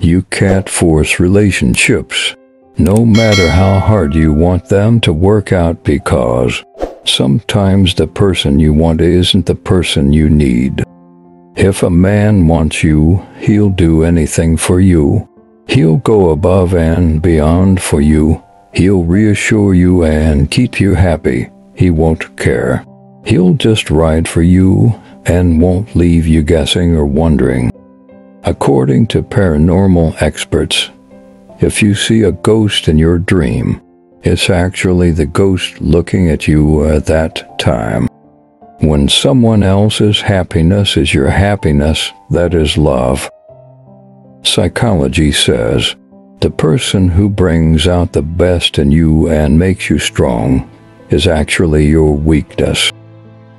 You can't force relationships, no matter how hard you want them to work out, because sometimes the person you want isn't the person you need. If a man wants you, he'll do anything for you. He'll go above and beyond for you. He'll reassure you and keep you happy. He won't care. He'll just ride for you and won't leave you guessing or wondering. According to paranormal experts, if you see a ghost in your dream, it's actually the ghost looking at you at that time. When someone else's happiness is your happiness, that is love. Psychology says, the person who brings out the best in you and makes you strong is actually your weakness.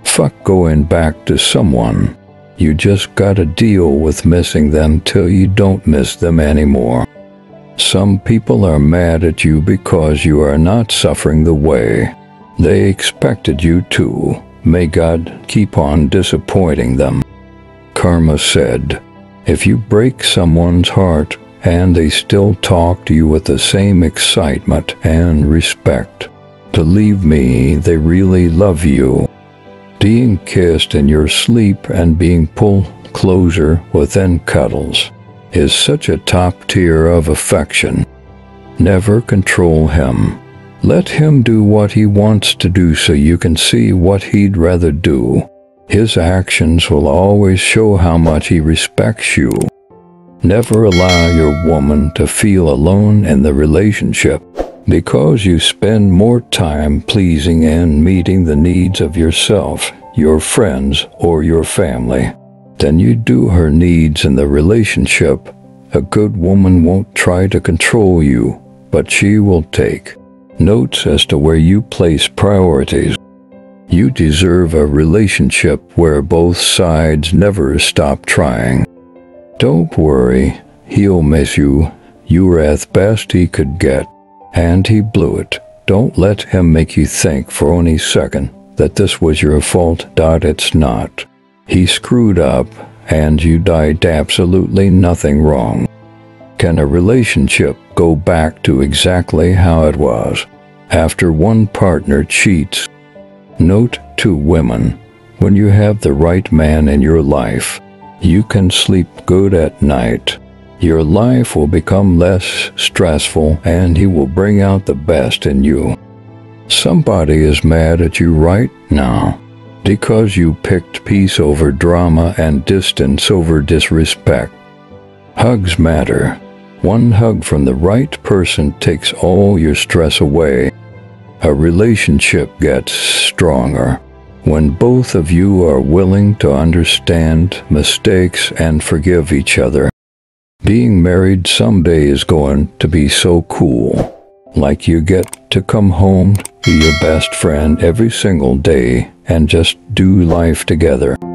Fuck going back to someone. You just gotta deal with missing them till you don't miss them anymore. Some people are mad at you because you are not suffering the way they expected you to. May God keep on disappointing them. Karma said, if you break someone's heart and they still talk to you with the same excitement and respect, believe me, they really love you. Being kissed in your sleep and being pulled closer within cuddles is such a top tier of affection. Never control him. Let him do what he wants to do so you can see what he'd rather do. His actions will always show how much he respects you. Never allow your woman to feel alone in the relationship, because you spend more time pleasing and meeting the needs of yourself, your friends, or your family than you do her needs in the relationship. A good woman won't try to control you, but she will take notes as to where you place priorities. You deserve a relationship where both sides never stop trying. Don't worry, he'll miss you. You were at the best he could get, and he blew it. Don't let him make you think for only a second that this was your fault. It's not. He screwed up, and you did absolutely nothing wrong. Can a relationship go back to exactly how it was after one partner cheats? Note to women, when you have the right man in your life, you can sleep good at night. Your life will become less stressful and he will bring out the best in you. Somebody is mad at you right now because you picked peace over drama and distance over disrespect. Hugs matter. One hug from the right person takes all your stress away. A relationship gets stronger when both of you are willing to understand mistakes and forgive each other. Being married someday is going to be so cool. Like, you get to come home to your best friend every single day and just do life together.